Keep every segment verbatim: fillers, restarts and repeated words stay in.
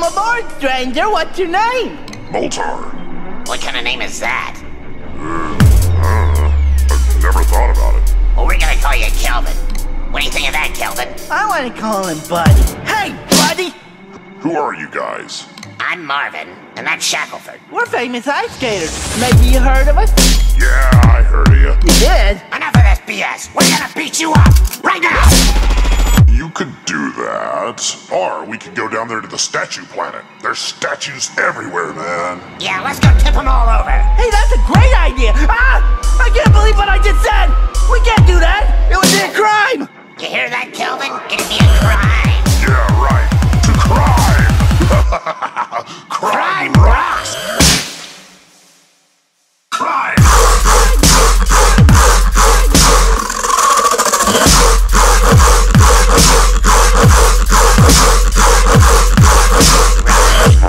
Welcome aboard, stranger. What's your name? Moltar. What kind of name is that? Uh, I don't know. I've never thought about it. Well, we're gonna call you Kelvin. What do you think of that, Kelvin? I want to call him Buddy. Hey, Buddy! Who are you guys? I'm Marvin, and that's Shackleford. We're famous ice skaters. Maybe you heard of us? Yeah, I heard of you. You did? Enough of this B S. We're gonna beat you up right now. You could do that, or we could go down there to the statue planet. There's statues everywhere, man. Yeah, let's go tip them all over. Hey, that's a great idea. Ah, I can't believe what I just said. We can't do that. It would be a crime. You hear that, Kelvin? It'd be a crime. Yeah, right. To crime. Crime rocks! Crime! Right.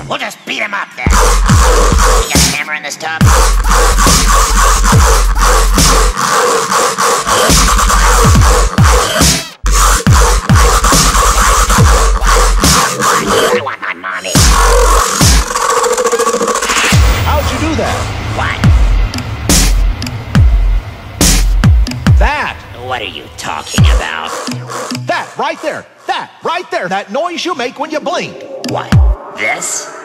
We'll just beat him up then. You got a hammer in this tub? What are you talking about? That right there! That right there! That noise you make when you blink! What? This?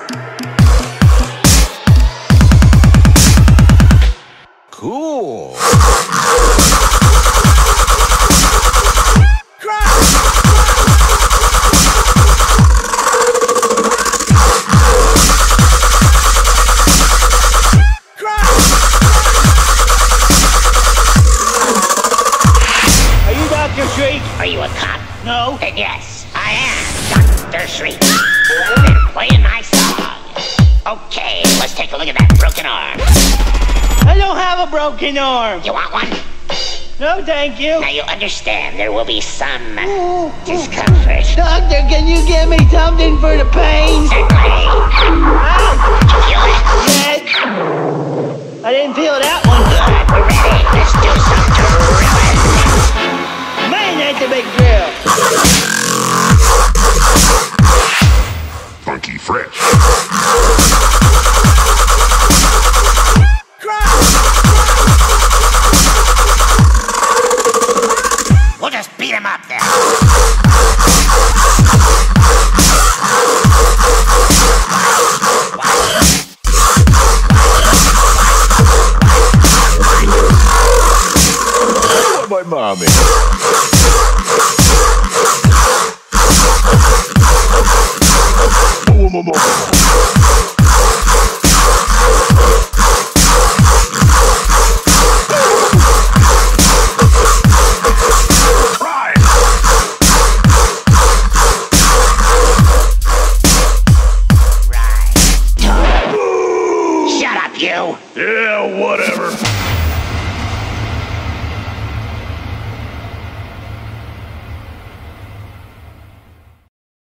Cool. Are you a cop? No. And yes, I am Doctor Shriek. They're playing my song. Okay, let's take a look at that broken arm. I don't have a broken arm. You want one? No, thank you. Now you understand there will be some ooh, discomfort. Doctor, can you give me something for the pain? Certainly. Did you feel it? I didn't feel that one. Alright, we're ready. Let's do some drilling. That's a big drill. Funky fresh. We'll just beat him up there. Oh, my mommy. Yeah, whatever.